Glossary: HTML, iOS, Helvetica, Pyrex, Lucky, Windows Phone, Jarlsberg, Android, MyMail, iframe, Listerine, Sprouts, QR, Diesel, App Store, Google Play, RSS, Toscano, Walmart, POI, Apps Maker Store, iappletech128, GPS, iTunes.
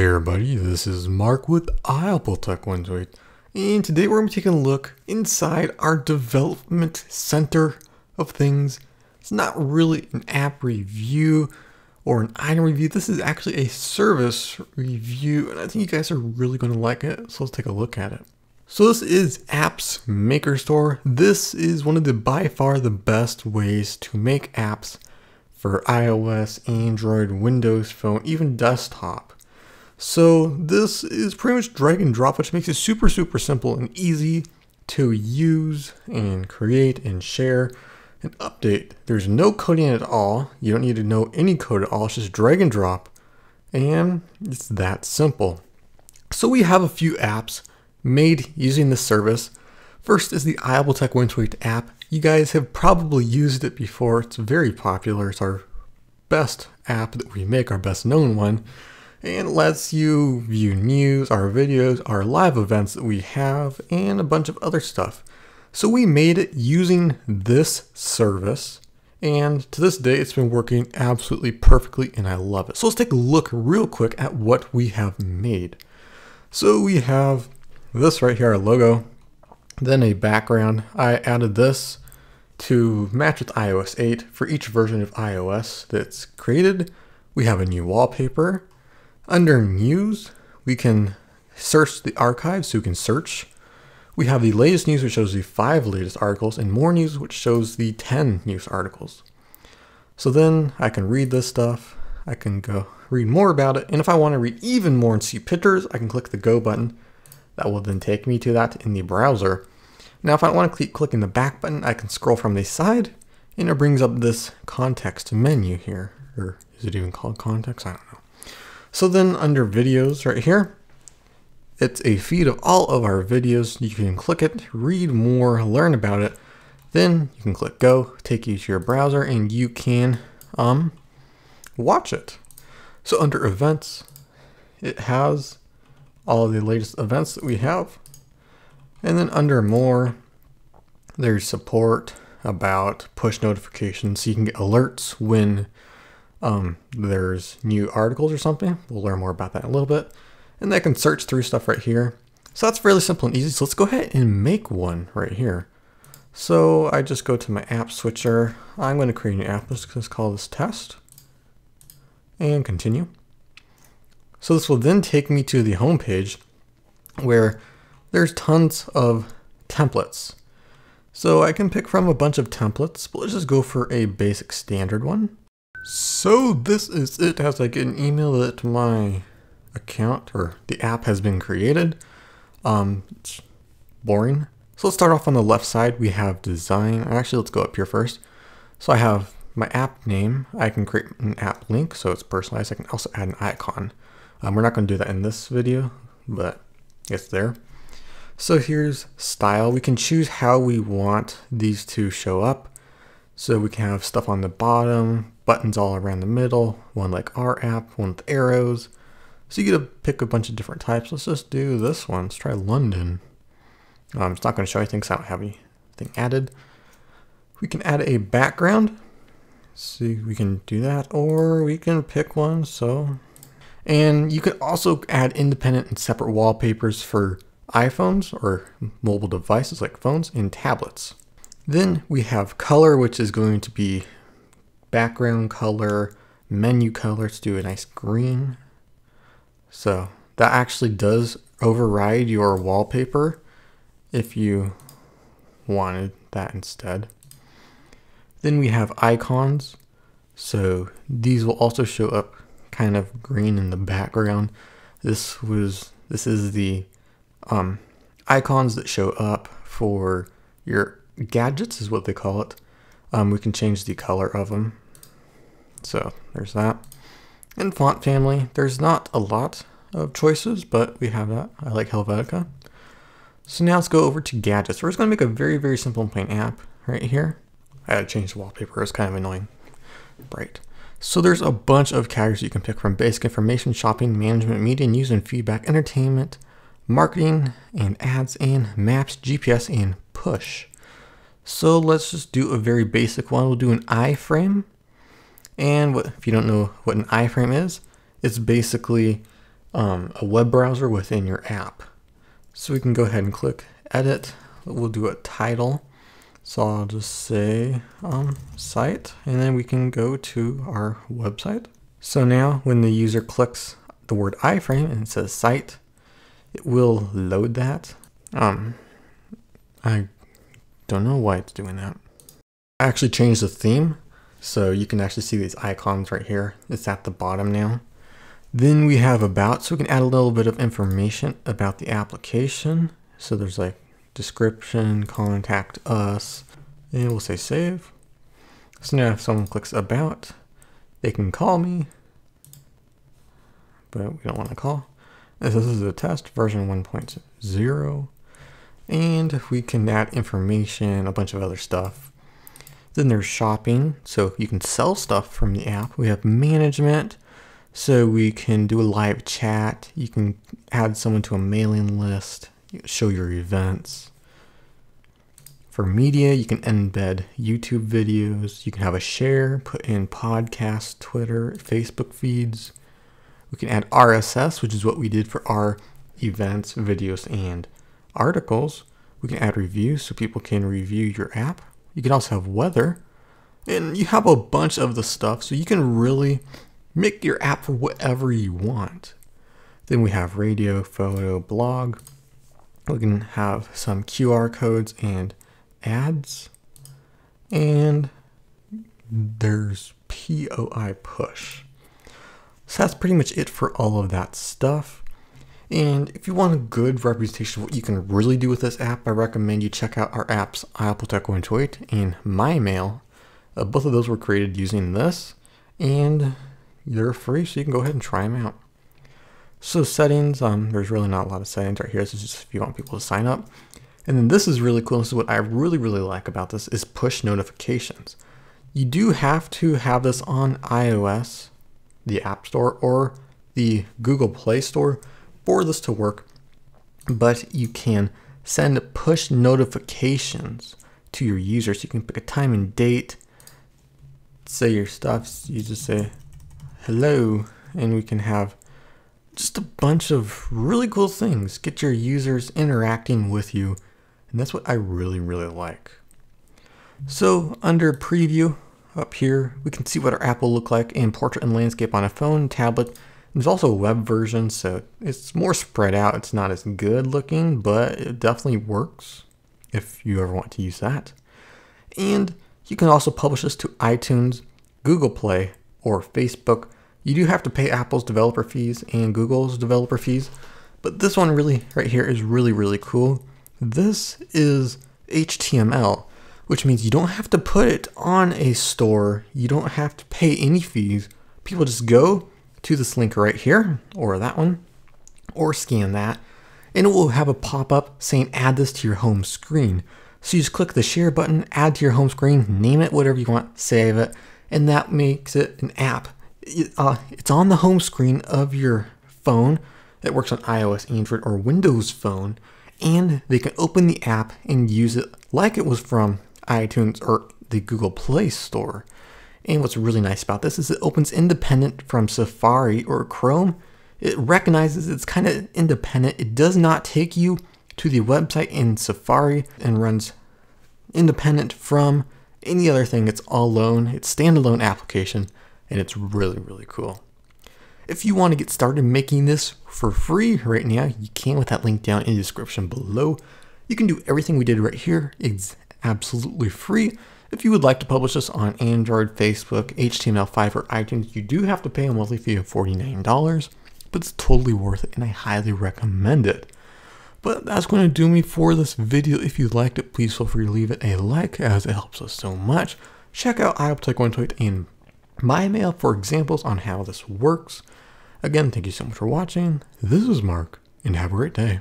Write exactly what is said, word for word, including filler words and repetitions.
Hey everybody, this is Mark with iAppleTech one twenty-eight, and today we're going to be taking a look inside our development center of things. It's not really an app review or an item review. This is actually a service review, and I think you guys are really going to like it, so let's take a look at it. So this is Apps Maker Store. This is one of the by far the best ways to make apps for iOS, Android, Windows Phone, even desktop. So this is pretty much drag and drop, which makes it super, super simple and easy to use and create and share and update. There's no coding at all. You don't need to know any code at all. It's just drag and drop, and it's that simple. So we have a few apps made using this service. First is the iAbleTech one twenty-eight app. You guys have probably used it before. It's very popular. It's our best app that we make, our best known one. And it lets you view news, our videos, our live events that we have, and a bunch of other stuff. So we made it using this service, and to this day it's been working absolutely perfectly, and I love it. So let's take a look real quick at what we have made. So we have this right here, our logo, then a background. I added this to match with iOS eight for each version of iOS that's created. We have a new wallpaper. Under news, we can search the archive, so we can search. We have the latest news, which shows the five latest articles, and more news, which shows the ten news articles. So then I can read this stuff. I can go read more about it. And if I want to read even more and see pictures, I can click the go button. That will then take me to that in the browser. Now, if I want to keep clicking the back button, I can scroll from the side, and it brings up this context menu here. Or is it even called context? I don't know. So then under videos right here, it's a feed of all of our videos. You can click it, read more, learn about it. Then you can click go, take you to your browser, and you can um, watch it. So under events, it has all of the latest events that we have. And then under more, there's support about push notifications. So you can get alerts when Um, there's new articles or something. We'll learn more about that in a little bit. And I can search through stuff right here. So that's fairly simple and easy. So let's go ahead and make one right here. So I just go to my app switcher. I'm going to create an app. Let's just call this test and continue. So this will then take me to the home page where there's tons of templates. So I can pick from a bunch of templates, but let's just go for a basic standard one. So this is it as I get an email that my account or the app has been created. Um, it's boring. So let's start off on the left side. We have design. Actually, let's go up here first. So I have my app name. I can create an app link so it's personalized. I can also add an icon. Um, we're not going to do that in this video, but it's there. So here's style. We can choose how we want these to show up. So we can have stuff on the bottom, buttons all around the middle, one like our app, one with arrows. So you get to pick a bunch of different types. Let's just do this one. Let's try London. Um, it's not going to show anything because I don't have anything added. We can add a background. See, we can do that, or we can pick one. So, and you can also add independent and separate wallpapers for iPhones or mobile devices like phones and tablets. Then we have color, which is going to be background color, menu color. Let's do a nice green. So that actually does override your wallpaper if you wanted that instead. Then we have icons. So these will also show up kind of green in the background. This was, this is the um, icons that show up for your gadgets is what they call it. Um, we can change the color of them. So there's that. And font family, there's not a lot of choices, but we have that. I like Helvetica. So now let's go over to gadgets. We're just going to make a very, very simple and plain app right here. I had to change the wallpaper. It was kind of annoying. Right. So there's a bunch of categories you can pick from: basic information, shopping, management, media, news and feedback, entertainment, marketing and ads, and maps, G P S, and push. So let's just do a very basic one. We'll do an iframe. And what, if you don't know what an iframe is, it's basically um, a web browser within your app. So we can go ahead and click edit. We'll do a title. So I'll just say um, site, and then we can go to our website. So now when the user clicks the word iframe and it says site, it will load that. Um, I don't know why it's doing that. I actually changed the theme, so you can actually see these icons right here. It's at the bottom now. Then we have about, so we can add a little bit of information about the application. So there's like description, contact us, and we'll say save. So now if someone clicks about, they can call me, but we don't want to call. This is a test version one point zero, and we can add information, a bunch of other stuff. Then there's shopping, so you can sell stuff from the app. We have management, so we can do a live chat. You can add someone to a mailing list, show your events. For media, you can embed YouTube videos. You can have a share, put in podcasts, Twitter, Facebook feeds. We can add R S S, which is what we did for our events, videos, and articles. We can add reviews so people can review your app. You can also have weather, and you have a bunch of the stuff, so you can really make your app for whatever you want. Then we have radio, photo, blog. We can have some Q R codes and ads. And there's P O I push. So that's pretty much it for all of that stuff. And if you want a good representation of what you can really do with this app, I recommend you check out our apps iAppleTech one twenty-eight and MyMail. Uh, both of those were created using this, and they're free, so you can go ahead and try them out. So settings, um, there's really not a lot of settings right here. This is just if you want people to sign up. And then this is really cool. This is what I really, really like about this is push notifications. You do have to have this on iOS, the App Store, or the Google Play Store for this to work, but you can send push notifications to your users. You can pick a time and date, say your stuff, you just say hello, and we can have just a bunch of really cool things. Get your users interacting with you, and that's what I really, really like. So under preview, up here, we can see what our app will look like in portrait and landscape on a phone, tablet. There's also a web version, so it's more spread out. It's not as good looking, but it definitely works if you ever want to use that. And you can also publish this to iTunes, Google Play, or Facebook. You do have to pay Apple's developer fees and Google's developer fees, but this one really right here is really, really cool. This is H T M L. Which means you don't have to put it on a store. You don't have to pay any fees. People just go to this link right here, or that one, or scan that, and it will have a pop-up saying add this to your home screen. So you just click the share button, add to your home screen, name it whatever you want, save it, and that makes it an app. It, uh, it's on the home screen of your phone. It works on iOS, Android, or Windows Phone, and they can open the app and use it like it was from iTunes or the Google Play Store. And what's really nice about this is it opens independent from Safari or Chrome. It recognizes it's kind of independent. It does not take you to the website in Safari and runs independent from any other thing. It's all alone. It's standalone application, and it's really, really cool. If you want to get started making this for free right now, you can with that link down in the description below. You can do everything we did right here. It's absolutely free. If you would like to publish this on Android, Facebook, H T M L five, or iTunes, you do have to pay a monthly fee of forty-nine dollars, but it's totally worth it, and I highly recommend it. But that's going to do me for this video. If you liked it, please feel free to leave it a like, as it helps us so much. Check out iAppleTech one twenty-eight and MyMail for examples on how this works. Again, thank you so much for watching. This is Mark, and have a great day.